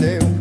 de un